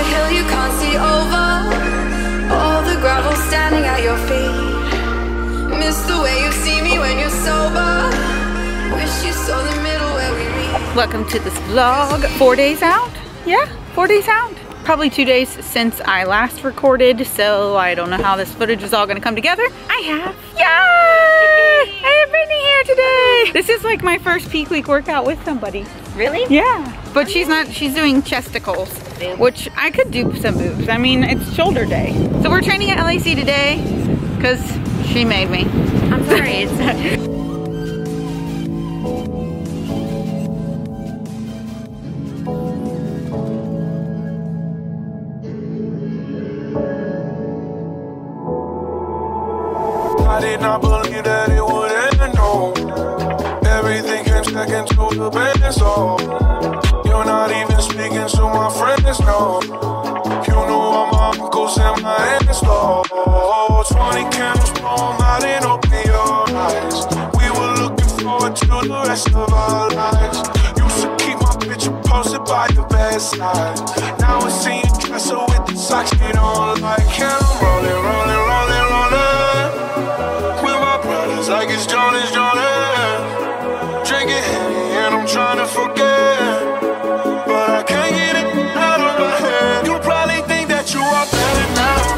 a hill you can't see over, all the gravel standing at your feet. Miss the way you see me when you're sober, wish you saw the middle where we meet. Welcome to this vlog. 4 days out? Yeah, 4 days out. Probably 2 days since I last recorded, so I don't know how this footage is all gonna come together. I have, yay! I have Brittany here today! This is like my first peak week workout with somebody. Really? Yeah, but she's doing chesticles, which I could do some moves. I mean, it's shoulder day. So we're training at LAC today, because she made me. I'm sorry, it's... I did not believe that it would end, no. Everything came second to the best, oh. You're not even speaking to my friends, no. You know all my uncles and my aunts, oh. 20 candles blown out and open your eyes. We were looking forward to the rest of our lives. Used to keep my picture posted by the bedside. Now I see you dressed up with the socks you don't like. And I'm rolling, rolling, rolling, rolling. Like it's Jonas, Jonas. Drinking Henny and I'm trying to forget, but I can't get it out of my head. You probably think that you are better now.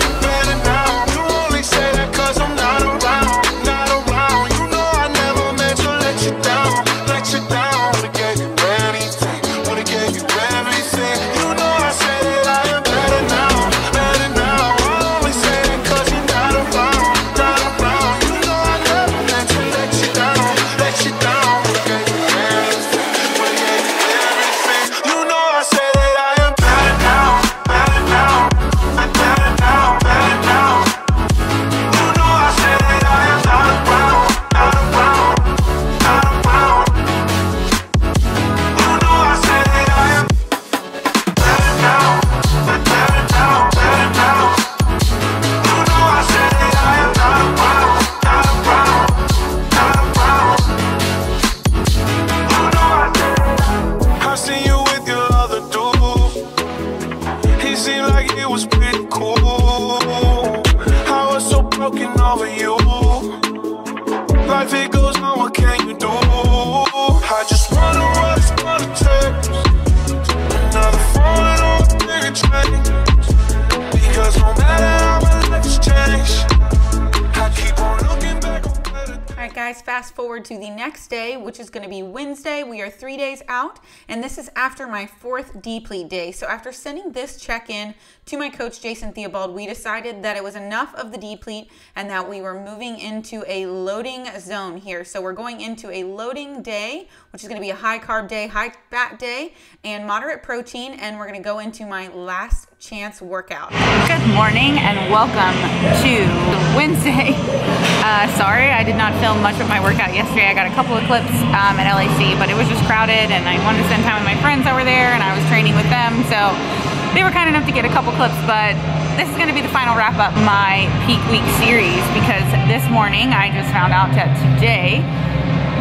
Fast forward to the next day, which is going to be Wednesday. We are 3 days out, and this is after my fourth deplete day. So after sending this check-in to my coach, Jason Theobald, we decided that it was enough of the deplete and that we were moving into a loading zone here. So we're going into a loading day, which is going to be a high-carb day, high-fat day, and moderate protein, and we're going to go into my last chance workout. Good morning and welcome to Wednesday. Sorry, I did not film much of my workout yesterday. I got a couple of clips at LAC, but it was just crowded and I wanted to spend time with my friends over there and I was training with them, so they were kind enough to get a couple clips, but this is gonna be the final wrap up my peak week series, because this morning I just found out that today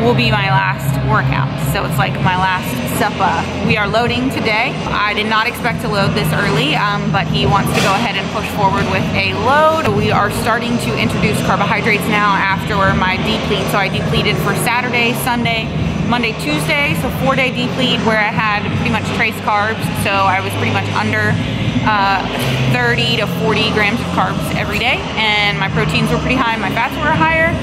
will be my last workout. So it's like my last supper. We are loading today. I did not expect to load this early, but he wants to go ahead and push forward with a load. We are starting to introduce carbohydrates now after my deplete. So I depleted for Saturday, Sunday, Monday, Tuesday. So 4 day deplete where I had pretty much trace carbs. So I was pretty much under 30 to 40 grams of carbs every day. And my proteins were pretty high and my fats were higher.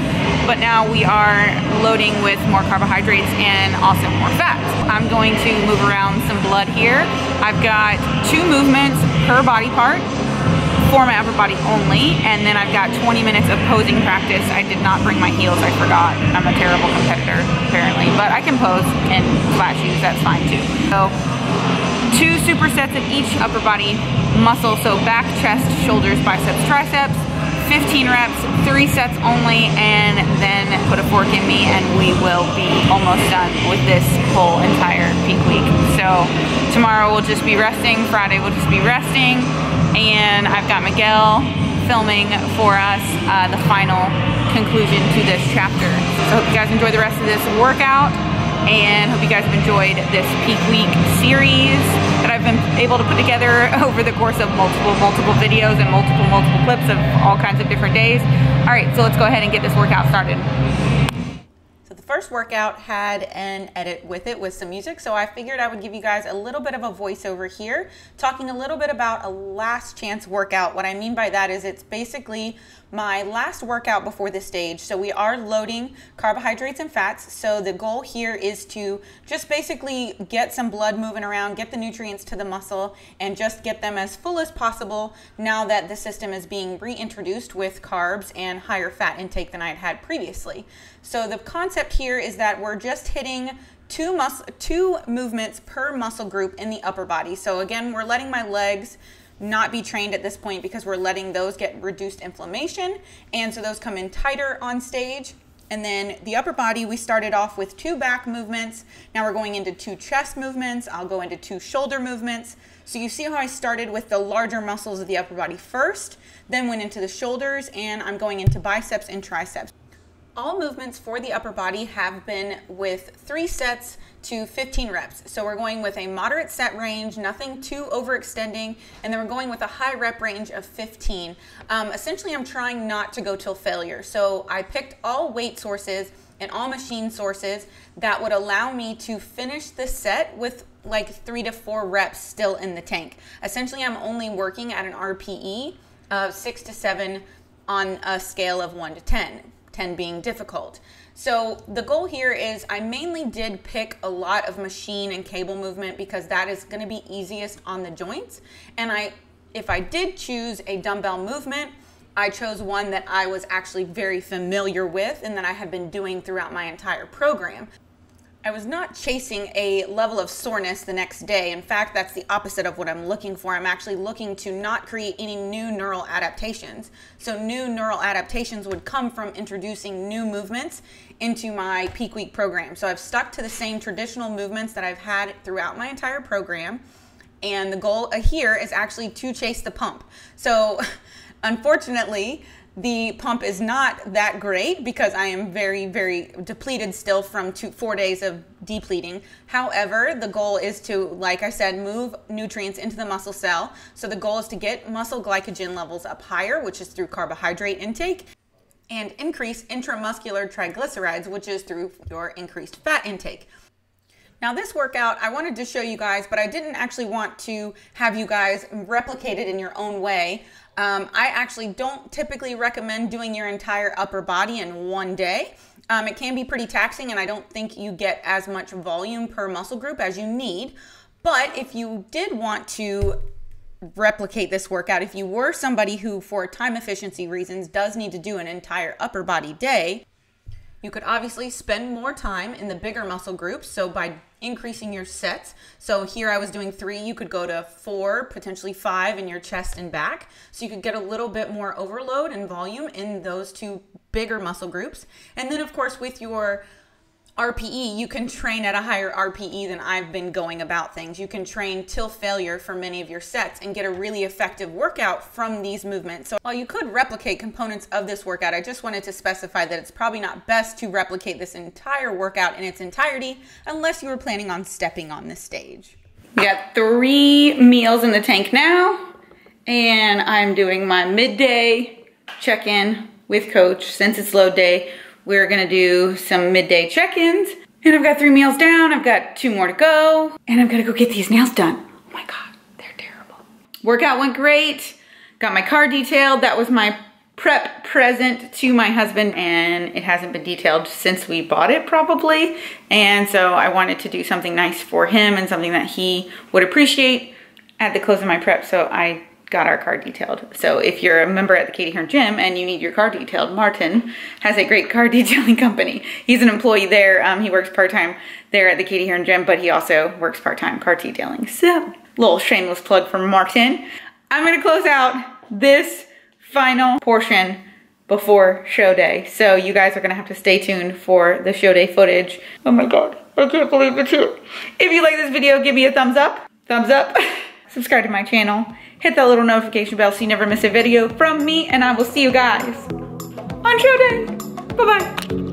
But now we are loading with more carbohydrates and also more fats. I'm going to move around some blood here. I've got 2 movements per body part for my upper body only, and then I've got 20 minutes of posing practice. I did not bring my heels, I forgot. I'm a terrible competitor, apparently, but I can pose in flat shoes, that's fine too. So 2 supersets of each upper body muscle, so back, chest, shoulders, biceps, triceps. 15 reps, 3 sets only, and then put a fork in me and we will be almost done with this whole entire peak week. So tomorrow we'll just be resting, Friday we'll just be resting, and I've got Miguel filming for us the final conclusion to this chapter. So hope you guys enjoy the rest of this workout, and hope you guys have enjoyed this peak week series that I I've been able to put together over the course of multiple videos and multiple clips of all kinds of different days. All right, so let's go ahead and get this workout started. So the first workout had an edit with it with some music, so I figured I would give you guys a little bit of a voiceover here, talking a little bit about a last chance workout. What I mean by that is it's basically my last workout before the stage. So we are loading carbohydrates and fats. So the goal here is to just basically get some blood moving around, get the nutrients to the muscle, and just get them as full as possible now that the system is being reintroduced with carbs and higher fat intake than I had had previously. So the concept here is that we're just hitting two movements per muscle group in the upper body. So again, we're letting my legs not be trained at this point because we're letting those get reduced inflammation, and so those come in tighter on stage. And then the upper body, we started off with 2 back movements. Now we're going into 2 chest movements. I'll go into 2 shoulder movements. So you see how I started with the larger muscles of the upper body first, then went into the shoulders, and I'm going into biceps and triceps. All movements for the upper body have been with 3 sets to 15 reps. So we're going with a moderate set range, nothing too overextending, and then we're going with a high rep range of 15. Essentially, I'm trying not to go till failure. So I picked all weight sources and all machine sources that would allow me to finish the set with like 3 to 4 reps still in the tank. Essentially, I'm only working at an RPE of 6 to 7 on a scale of 1 to 10. 10 being difficult. So the goal here is I mainly did pick a lot of machine and cable movement because that is going to be easiest on the joints. And if I did choose a dumbbell movement, I chose one that I was actually very familiar with and that I had been doing throughout my entire program. I was not chasing a level of soreness the next day. In fact, that's the opposite of what I'm looking for. I'm actually looking to not create any new neural adaptations. So new neural adaptations would come from introducing new movements into my peak week program. So I've stuck to the same traditional movements that I've had throughout my entire program. And the goal here is actually to chase the pump. So unfortunately, the pump is not that great because I am very depleted still from 4 days of depleting. However, the goal is to, like I said, move nutrients into the muscle cell. So the goal is to get muscle glycogen levels up higher, which is through carbohydrate intake, and increase intramuscular triglycerides, which is through your increased fat intake. Now this workout, I wanted to show you guys, but I didn't actually want to have you guys replicate it in your own way. I actually don't typically recommend doing your entire upper body in one day. It can be pretty taxing, and I don't think you get as much volume per muscle group as you need. But if you did want to replicate this workout, if you were somebody who, for time efficiency reasons, does need to do an entire upper body day, you could obviously spend more time in the bigger muscle groups, so by increasing your sets. So here I was doing 3, you could go to 4, potentially 5 in your chest and back. So you could get a little bit more overload and volume in those 2 bigger muscle groups. And then of course with your RPE, you can train at a higher RPE than I've been going about things. You can train till failure for many of your sets and get a really effective workout from these movements. So while you could replicate components of this workout, I just wanted to specify that it's probably not best to replicate this entire workout in its entirety unless you were planning on stepping on this stage. We got 3 meals in the tank now, and I'm doing my midday check-in with Coach. Since it's load day, we're gonna do some midday check-ins. And I've got 3 meals down, I've got 2 more to go, and I'm gonna go get these nails done. Oh my God, they're terrible. Workout went great, got my car detailed. That was my prep present to my husband, and it hasn't been detailed since we bought it probably. And so I wanted to do something nice for him and something that he would appreciate at the close of my prep, so I got our car detailed. So if you're a member at the Katy Hearn Gym and you need your car detailed, Martin has a great car detailing company. He's an employee there. He works part-time there at the Katy Hearn Gym, but he also works part-time car detailing. So little shameless plug for Martin. I'm gonna close out this final portion before show day. So you guys are gonna have to stay tuned for the show day footage. Oh my God, I can't believe it's here. If you like this video, give me a thumbs up. Thumbs up. Subscribe to my channel. Hit that little notification bell so you never miss a video from me, and I will see you guys on show day. Bye-bye.